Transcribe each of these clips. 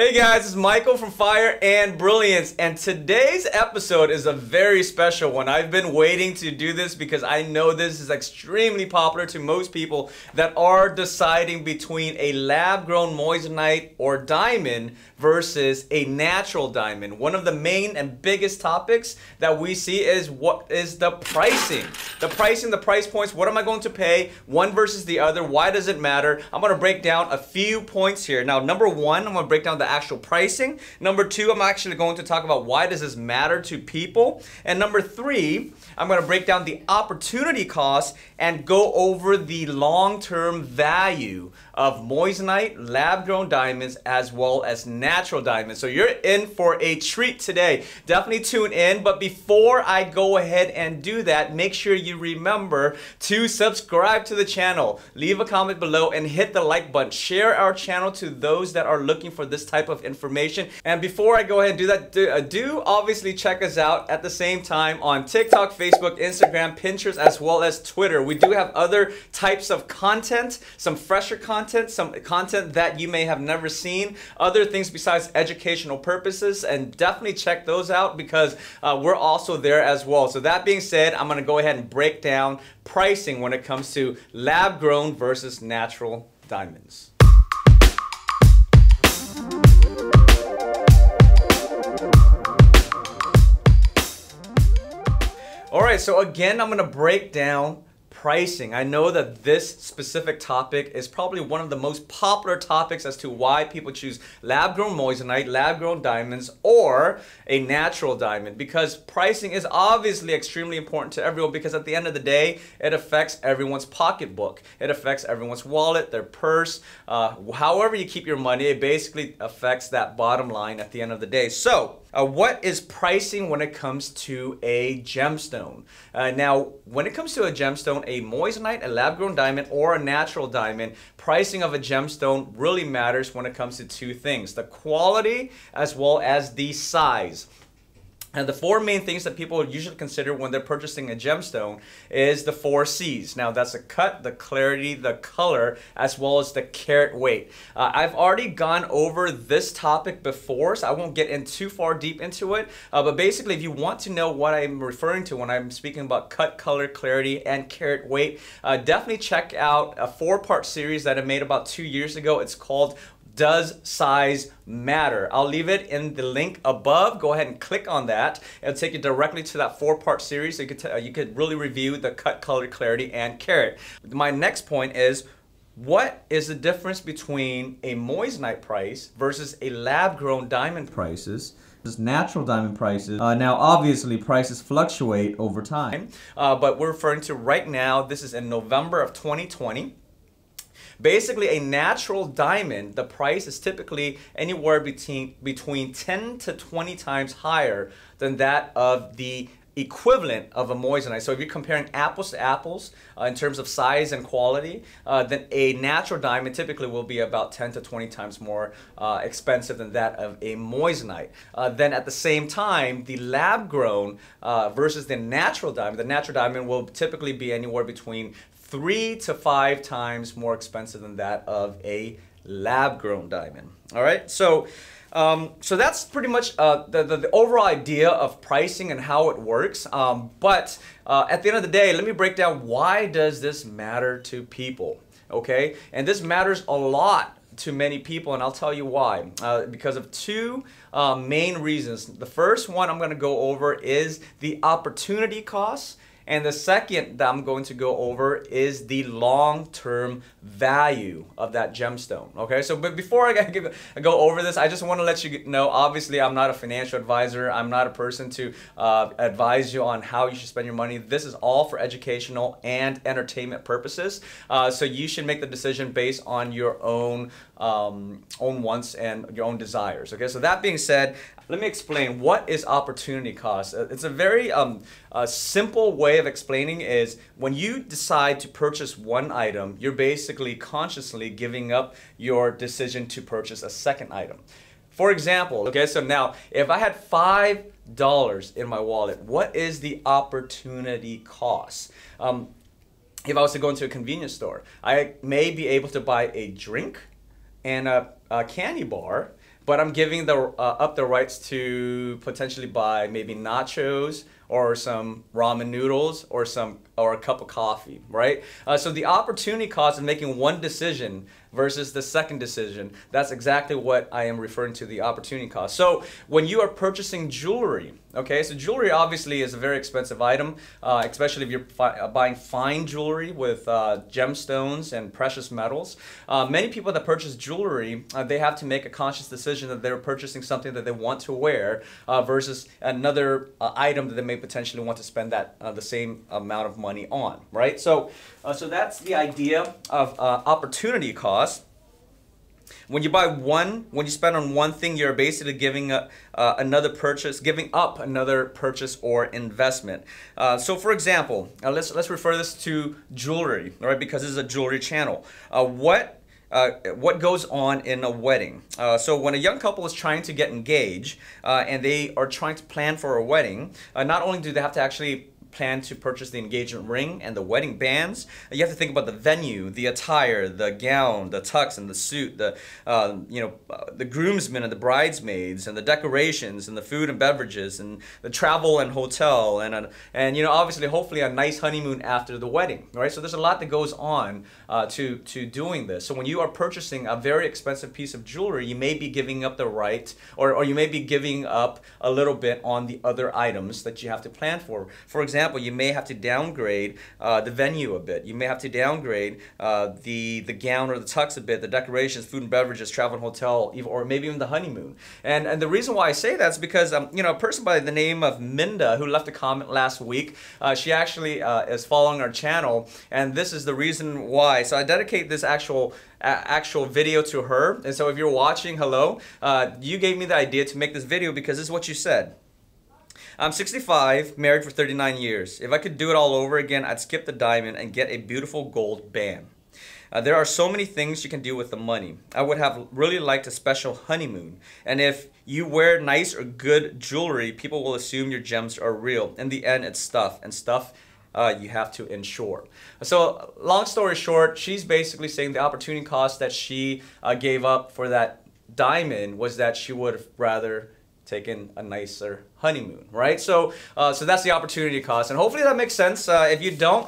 Hey guys, it's Michael from Fire and Brilliance, and today's episode is a very special one. I've been waiting to do this because I know this is extremely popular to most people that are deciding between a lab-grown moissanite or diamond versus a natural diamond. One of the main and biggest topics that we see is what is the pricing. The price points, what am I going to pay? One versus the other, why does it matter? I'm gonna break down a few points here. Now, number one, I'm gonna break down the actual pricing. Number two, I'm actually going to talk about why does this matter to people. And number three, I'm going to break down the opportunity cost and go over the long-term value of moissanite, lab-grown diamonds, as well as natural diamonds. So you're in for a treat today. Definitely tune in. But before I go ahead and do that, make sure you remember to subscribe to the channel, leave a comment below, and hit the like button. Share our channel to those that are looking for this type of information. And before I go ahead and do that, do obviously check us out at the same time on TikTok, Facebook, Instagram, Pinterest, as well as Twitter. We do have other types of content, some fresher content, some content that you may have never seen, other things besides educational purposes, and definitely check those out because we're also there as well. So that being said, I'm gonna go ahead and break down pricing when it comes to lab-grown versus natural diamonds. All right, so again, I'm gonna break down pricing. I know that this specific topic is probably one of the most popular topics as to why people choose lab-grown moissanite, lab-grown diamonds, or a natural diamond, because pricing is obviously extremely important to everyone, because at the end of the day, it affects everyone's pocketbook. It affects everyone's wallet, their purse, however you keep your money, it basically affects that bottom line at the end of the day. So, what is pricing when it comes to a gemstone? Now, when it comes to a gemstone, a moissanite, a lab-grown diamond, or a natural diamond, pricing of a gemstone really matters when it comes to two things: the quality as well as the size. And the four main things that people usually consider when they're purchasing a gemstone is the four C's. Now, that's the cut, the clarity, the color, as well as the carat weight. I've already gone over this topic before, so I won't get in too far deep into it. But basically, if you want to know what I'm referring to when I'm speaking about cut, color, clarity, and carat weight, definitely check out a four-part series that I made about 2 years ago. It's called Does Size Matter? I'll leave it in the link above. Go ahead and click on that. It'll take you directly to that four-part series, so you could really review the cut, color, clarity, and carat. My next point is, what is the difference between a moissanite price versus a lab-grown diamond prices? Just natural diamond prices. Now, obviously, prices fluctuate over time, but we're referring to right now. This is in November of 2020. Basically, a natural diamond, the price is typically anywhere between 10 to 20 times higher than that of the equivalent of a moissanite. So if you're comparing apples to apples in terms of size and quality, then a natural diamond typically will be about 10 to 20 times more expensive than that of a moissanite. Then at the same time, the lab-grown versus the natural diamond will typically be anywhere between 3 to 5 times more expensive than that of a lab-grown diamond. All right, so that's pretty much the overall idea of pricing and how it works. But at the end of the day, let me break down why does this matter to people, okay? And this matters a lot to many people, and I'll tell you why. Because of two main reasons. The first one I'm gonna go over is the opportunity costs. And the second that I'm going to go over is the long-term value of that gemstone, okay? So, but before I go over this, I just wanna let you know, obviously I'm not a financial advisor, I'm not a person to advise you on how you should spend your money. This is all for educational and entertainment purposes. So you should make the decision based on your own wants and your own desires, okay? So that being said, let me explain what is opportunity cost. It's a very simple way of explaining is when you decide to purchase one item, you're basically consciously giving up your decision to purchase a second item. For example, okay, so now if I had $5 in my wallet, what is the opportunity cost? If I was to go into a convenience store, I may be able to buy a drink and a candy bar, but I'm giving the up the rights to potentially buy maybe nachos or some ramen noodles or a cup of coffee, right? So the opportunity cost of making one decision versus the second decision, that's exactly what I am referring to, the opportunity cost. So when you are purchasing jewelry, okay, so jewelry obviously is a very expensive item, especially if you're buying fine jewelry with gemstones and precious metals. Many people that purchase jewelry, they have to make a conscious decision that they're purchasing something that they want to wear versus another item that they may potentially want to spend that the same amount of money on, right? So, so that's the idea of opportunity cost. When you buy one, when you spend on one thing, you're basically giving up another purchase, giving up another purchase or investment. So, for example, let's refer this to jewelry, right? Because this is a jewelry channel. What goes on in a wedding? So when a young couple is trying to get engaged and they are trying to plan for a wedding, not only do they have to actually plan to purchase the engagement ring and the wedding bands, you have to think about the venue, the attire, the gown, the tux and the suit, the the groomsmen and the bridesmaids and the decorations and the food and beverages and the travel and hotel and obviously hopefully a nice honeymoon after the wedding, right? So there's a lot that goes on to doing this. So when you are purchasing a very expensive piece of jewelry, you may be giving up the right, or you may be giving up a little bit on the other items that you have to plan for. For example, you may have to downgrade the venue a bit. You may have to downgrade the gown or the tux a bit, the decorations, food and beverages, travel and hotel, or maybe even the honeymoon. And the reason why I say that is because a person by the name of Minda, who left a comment last week, she actually is following our channel, and this is the reason why. So I dedicate this actual video to her. And so if you're watching, hello, you gave me the idea to make this video because this is what you said. I'm 65, married for 39 years. If I could do it all over again, I'd skip the diamond and get a beautiful gold band. There are so many things you can do with the money. I would have really liked a special honeymoon. And if you wear nice or good jewelry, people will assume your gems are real. In the end, it's stuff, and stuff you have to insure. So long story short, she's basically saying the opportunity cost that she gave up for that diamond was that she would have rather taken a nicer honeymoon, right? So, so that's the opportunity cost, and hopefully that makes sense. If you don't,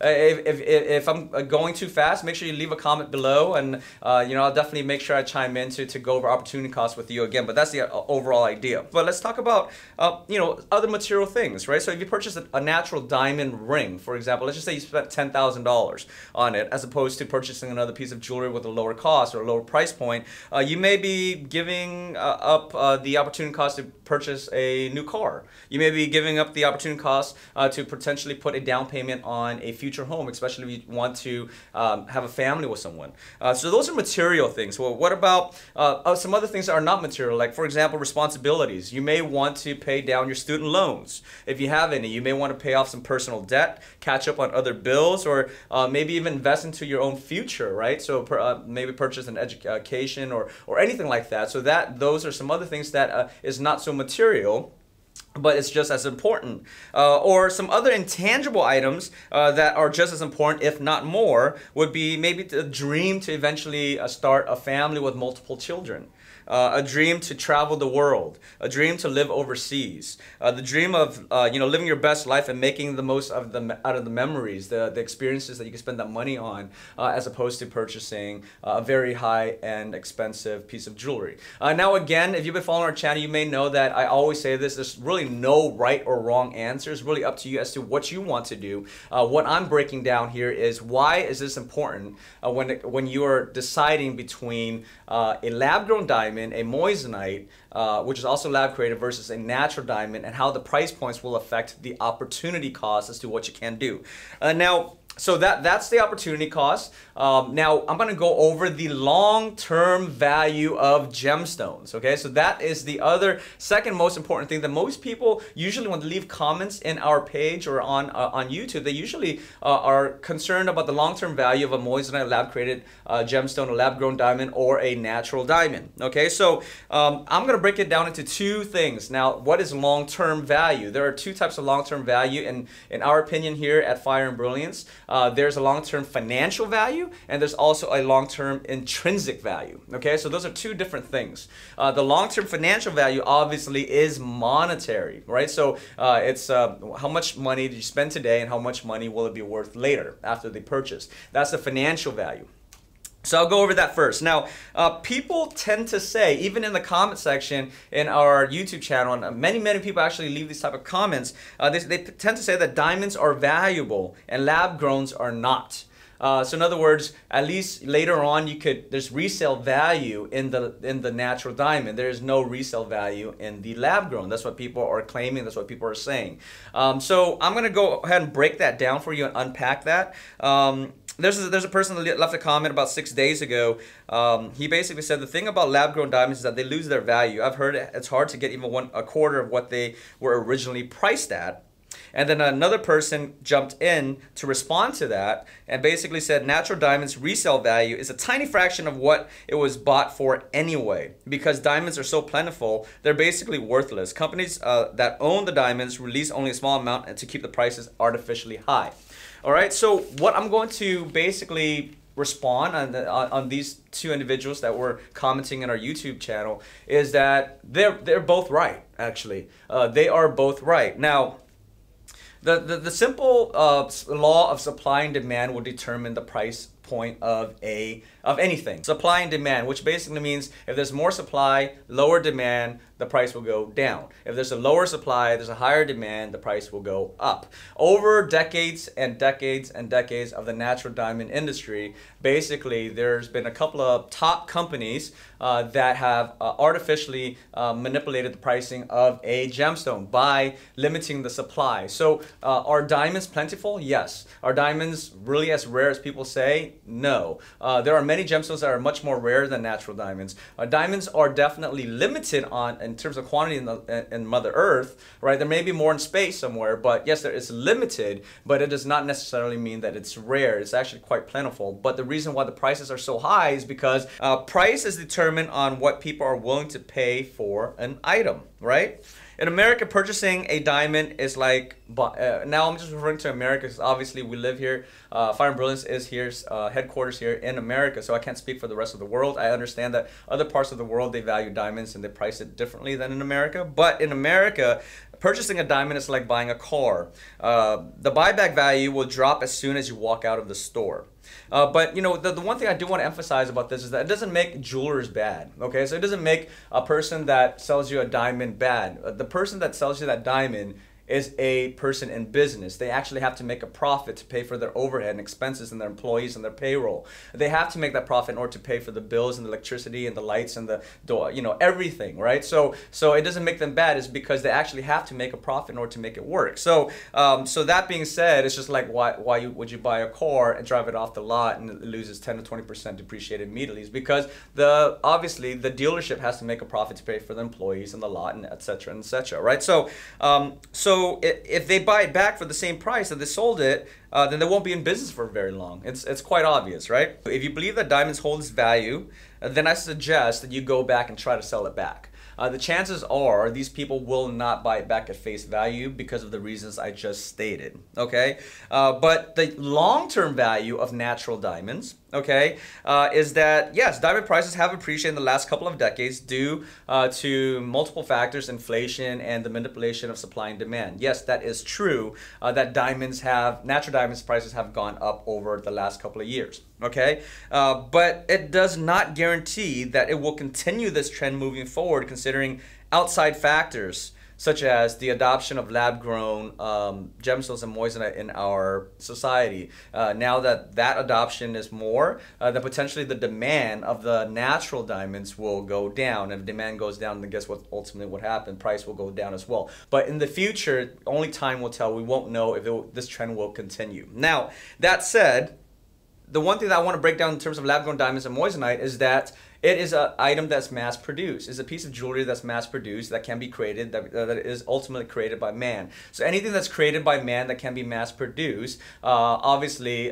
if I'm going too fast, make sure you leave a comment below, and I'll definitely make sure I chime in to go over opportunity cost with you again. But that's the overall idea. But let's talk about other material things, right? So if you purchase a natural diamond ring, for example, let's just say you spent $10,000 on it, as opposed to purchasing another piece of jewelry with a lower cost or a lower price point, you may be giving up the opportunity cost to purchase a new car. You may be giving up the opportunity cost to potentially put a down payment on a future home, especially if you want to have a family with someone. So those are material things. Well, what about some other things that are not material, like for example, responsibilities. You may want to pay down your student loans. If you have any, you may want to pay off some personal debt, catch up on other bills, or maybe even invest into your own future, right? So maybe purchase an education or anything like that. So those are some other things that is not so material, but it's just as important. Or some other intangible items that are just as important, if not more, would be maybe the dream to eventually start a family with multiple children. A dream to travel the world, a dream to live overseas, the dream of living your best life and making the most of the memories, the experiences that you can spend that money on, as opposed to purchasing a very high and expensive piece of jewelry. Now again, if you've been following our channel, you may know that I always say this: there's really no right or wrong answer. It's really up to you as to what you want to do. What I'm breaking down here is why is this important when you are deciding between a lab-grown diamond, a moissanite, which is also lab created, versus a natural diamond, and how the price points will affect the opportunity cost as to what you can do. So that's the opportunity cost. Now I'm gonna go over the long-term value of gemstones, okay? So that is the other second most important thing that most people usually, when they leave comments in our page or on YouTube, they usually are concerned about the long-term value of a moissanite, lab-created gemstone, a lab-grown diamond, or a natural diamond, okay? So I'm gonna break it down into two things. Now, what is long-term value? There are two types of long-term value in our opinion here at Fire and Brilliance. There's a long-term financial value, and there's also a long-term intrinsic value. Okay, so those are two different things. The long-term financial value obviously is monetary, right? So it's how much money did you spend today and how much money will it be worth later after the purchase. That's the financial value. So I'll go over that first. Now, people tend to say, even in the comment section in our YouTube channel, and many people actually leave these type of comments, they tend to say that diamonds are valuable and lab growns are not. So in other words, at least later on, you could, there's resale value in the natural diamond. There is no resale value in the lab grown. That's what people are claiming. That's what people are saying. So I'm going to go ahead and break that down for you and unpack that. There's a person that left a comment about 6 days ago. He basically said the thing about lab-grown diamonds is that they lose their value. I've heard it's hard to get even a quarter of what they were originally priced at. And then another person jumped in to respond to that and basically said natural diamonds resale value is a tiny fraction of what it was bought for anyway. Because diamonds are so plentiful, they're basically worthless. Companies that own the diamonds release only a small amount to keep the prices artificially high. All right, so what I'm going to basically respond on these two individuals that were commenting in our YouTube channel is that they're both right, actually. They are both right. Now, the simple law of supply and demand will determine the price point of anything. Supply and demand, which basically means if there's more supply, lower demand, the price will go down. If there's a lower supply, there's a higher demand, the price will go up. Over decades and decades and decades of the natural diamond industry, basically there's been a couple of top companies that have artificially manipulated the pricing of a gemstone by limiting the supply. So are diamonds plentiful? Yes. Are diamonds really as rare as people say? No. There are many gemstones that are much more rare than natural diamonds. Diamonds are definitely limited on in terms of quantity in Mother Earth, right? There may be more in space somewhere, but yes, there is limited, but it does not necessarily mean that it's rare. It's actually quite plentiful. But the reason why the prices are so high is because price is determined on what people are willing to pay for an item, right? In America, purchasing a diamond is like, now I'm just referring to America because obviously we live here. Fire and Brilliance is here, headquarters here in America, so I can't speak for the rest of the world. I understand that other parts of the world, they value diamonds and they price it differently than in America. But in America, purchasing a diamond is like buying a car. The buyback value will drop as soon as you walk out of the store. But you know, the one thing I do want to emphasize about this is that it doesn't make jewelers bad, okay? So it doesn't make a person that sells you a diamond bad. The person that sells you that diamond is a person in business. They actually have to make a profit to pay for their overhead and expenses and their employees and their payroll. They have to make that profit in order to pay for the bills and the electricity and the lights and the door, you know, everything, right? So it doesn't make them bad. It's because they actually have to make a profit in order to make it work. So that being said, it's just like why would you buy a car and drive it off the lot and it loses 10 to 20% depreciated immediately? It's because obviously the dealership has to make a profit to pay for the employees and the lot and et cetera, right? So if they buy it back for the same price that they sold it, then they won't be in business for very long. It's quite obvious, right? If you believe that diamonds hold its value, then I suggest that you go back and try to sell it back. The chances are these people will not buy it back at face value because of the reasons I just stated, okay? But the long-term value of natural diamonds, okay, is that, yes, diamond prices have appreciated in the last couple of decades due to multiple factors, inflation and the manipulation of supply and demand. Yes, that is true, that natural diamonds prices have gone up over the last couple of years, okay? But it does not guarantee that it will continue this trend moving forward, considering outside factors such as the adoption of lab-grown gemstones and moissanite in our society. Now that adoption is more, then potentially the demand of the natural diamonds will go down. If demand goes down, then guess what ultimately would happen? Price will go down as well. But in the future, only time will tell. We won't know if this trend will continue. Now, that said, the one thing that I want to break down in terms of lab-grown diamonds and moissanite is that It is an item that's mass-produced. It's a piece of jewelry that's mass-produced, that can be created, that is ultimately created by man. So anything that's created by man that can be mass-produced, obviously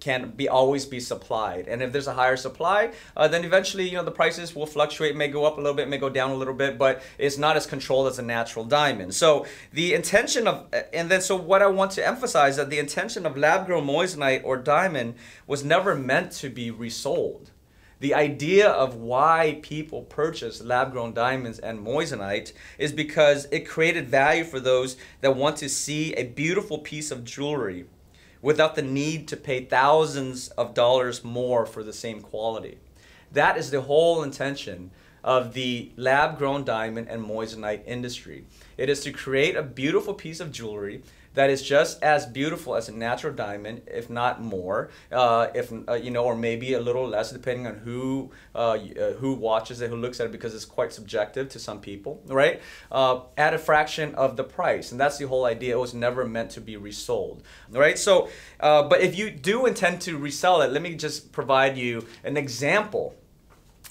can be always be supplied. And if there's a higher supply, then eventually, you know, the prices will fluctuate, may go up a little bit, may go down a little bit, but it's not as controlled as a natural diamond. So the intention of, and then so what I want to emphasize, that the intention of lab-grown moissanite or diamond was never meant to be resold. The idea of why people purchase lab-grown diamonds and moissanite is because it created value for those that want to see a beautiful piece of jewelry without the need to pay thousands of dollars more for the same quality. That is the whole intention of the lab-grown diamond and moissanite industry. It is to create a beautiful piece of jewelry that is just as beautiful as a natural diamond, if not more, you know, or maybe a little less, depending on who watches it, who looks at it, because it's quite subjective to some people, right? At a fraction of the price, and that's the whole idea. It was never meant to be resold, right? So, but if you do intend to resell it, let me just provide you an example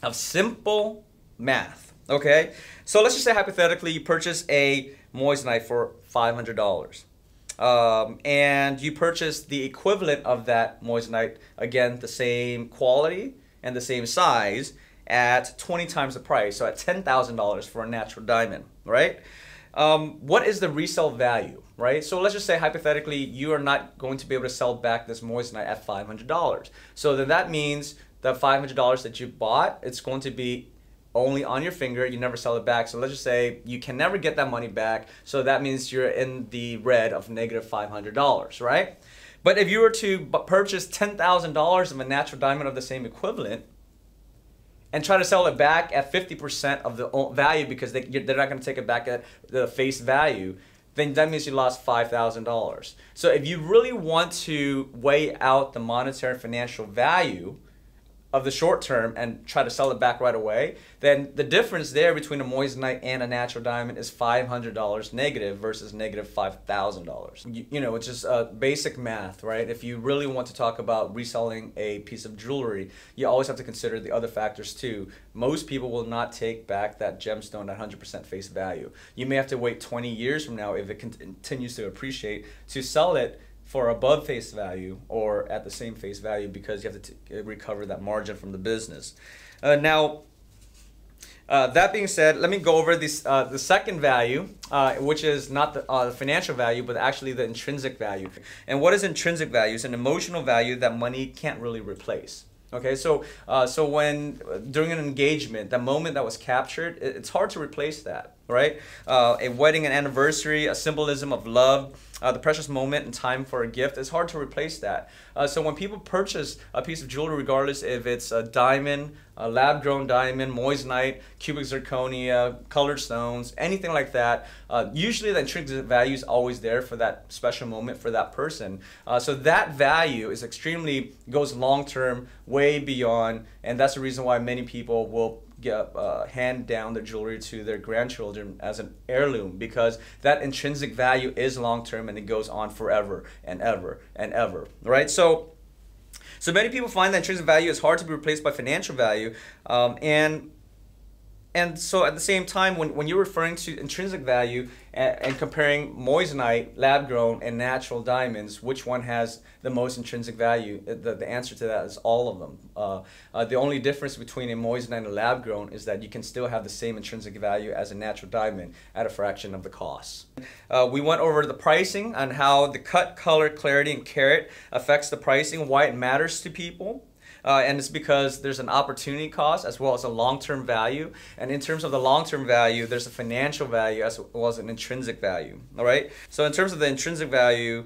of simple math. Okay, so let's just say hypothetically, you purchase a moissanite for $500. And you purchase the equivalent of that moissanite, again, the same quality and the same size, at 20 times the price, so at $10,000 for a natural diamond, right? What is the resale value, right? So let's just say hypothetically, you are not going to be able to sell back this moissanite at $500. So then that means that $500 that you bought, it's going to be only on your finger, you never sell it back. So let's just say you can never get that money back. So that means you're in the red of negative $500, right? But if you were to purchase $10,000 of a natural diamond of the same equivalent and try to sell it back at 50% of the value, because they're not gonna take it back at the face value, then that means you lost $5,000. So if you really want to weigh out the monetary and financial value of the short term and try to sell it back right away, then the difference there between a moissanite and a natural diamond is $500 negative versus negative $5,000. You know, it's just basic math, right? If you really want to talk about reselling a piece of jewelry, you always have to consider the other factors too. Most people will not take back that gemstone at 100% face value. You may have to wait 20 years from now, if it continues to appreciate, to sell it for above face value or at the same face value, because you have to recover that margin from the business. That being said, let me go over this, the second value, which is not the financial value, but actually the intrinsic value. And what is intrinsic value? It's an emotional value that money can't really replace. Okay, so when during an engagement, the moment that was captured, it's hard to replace that, right? A wedding, an anniversary, a symbolism of love, the precious moment in time for a gift, it's hard to replace that. So when people purchase a piece of jewelry, regardless if it's a diamond, a lab-grown diamond, moissanite, cubic zirconia, colored stones, anything like that, usually the intrinsic value is always there for that special moment for that person. So that value is extremely, goes long-term, way beyond, and that's the reason why many people will hand down the jewelry to their grandchildren as an heirloom, because that intrinsic value is long-term and it goes on forever and ever and ever, right? So many people find that intrinsic value is hard to be replaced by financial value, and so at the same time, when you're referring to intrinsic value and comparing moissanite, lab-grown, and natural diamonds, which one has the most intrinsic value? The answer to that is all of them. The only difference between a moissanite and a lab-grown is that you can still have the same intrinsic value as a natural diamond at a fraction of the cost. We went over the pricing on how the cut, color, clarity, and carat affects the pricing, why it matters to people. And it's because there's an opportunity cost as well as a long-term value. And in terms of the long-term value, there's a financial value as well as an intrinsic value, all right? So in terms of the intrinsic value, you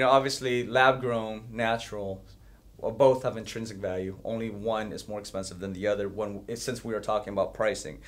know, obviously lab-grown, natural, both have intrinsic value. Only one is more expensive than the other, since we are talking about pricing.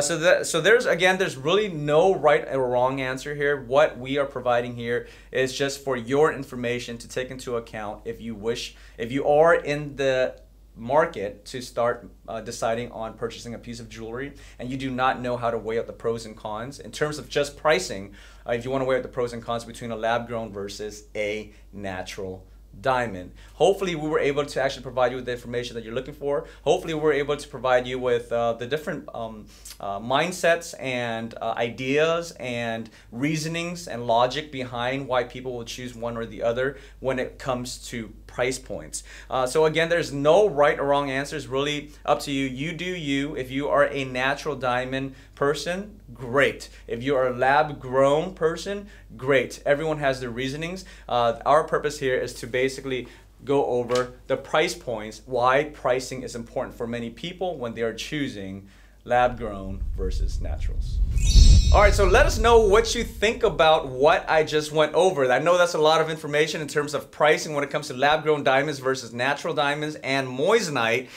So there's really no right or wrong answer here. What we are providing here is just for your information to take into account if you wish, if you are in the market to start deciding on purchasing a piece of jewelry and you do not know how to weigh up the pros and cons in terms of just pricing. If you want to weigh up the pros and cons between a lab-grown versus a natural diamond. Hopefully we were able to actually provide you with the information that you're looking for. Hopefully we were able to provide you with the different mindsets and ideas and reasonings and logic behind why people will choose one or the other when it comes to price points. So again, there's no right or wrong answers, really up to you. You do you. If you are a natural diamond person, great. If you are a lab grown person, great. Everyone has their reasonings. Our purpose here is to basically go over the price points, why pricing is important for many people when they are choosing lab grown versus naturals. All right, so let us know what you think about what I just went over. I know that's a lot of information in terms of pricing when it comes to lab-grown diamonds versus natural diamonds and moissanite.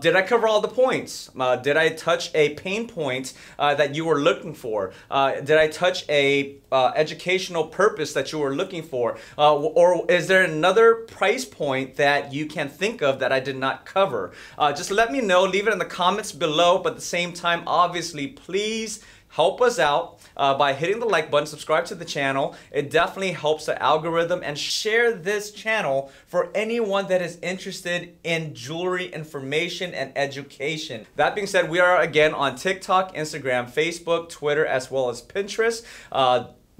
Did I cover all the points? Did I touch a pain point that you were looking for? Did I touch a educational purpose that you were looking for? Or is there another price point that you can think of that I did not cover? Just let me know. Leave it in the comments below. But at the same time, obviously, please help us out by hitting the like button, subscribe to the channel. It definitely helps the algorithm, and share this channel for anyone that is interested in jewelry information and education. That being said, we are again on TikTok, Instagram, Facebook, Twitter, as well as Pinterest.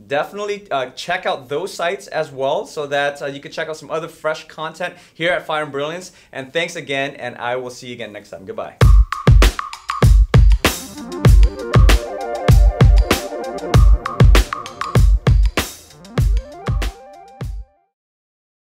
Definitely check out those sites as well so that you can check out some other fresh content here at Fire and Brilliance. And thanks again, and I will see you again next time. Goodbye.